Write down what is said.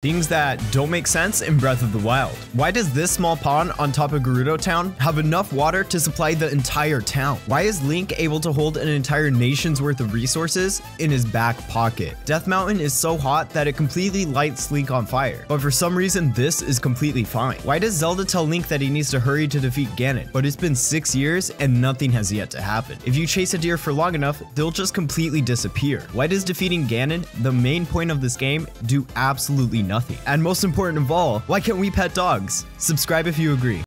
Things that don't make sense in Breath of the Wild. Why does this small pond on top of Gerudo Town have enough water to supply the entire town? Why is Link able to hold an entire nation's worth of resources in his back pocket? Death Mountain is so hot that it completely lights Link on fire, but for some reason this is completely fine. Why does Zelda tell Link that he needs to hurry to defeat Ganon, but it's been 6 years and nothing has yet to happen? If you chase a deer for long enough, they'll just completely disappear. Why does defeating Ganon, the main point of this game, do absolutely nothing? And most important of all, why can't we pet dogs? Subscribe if you agree.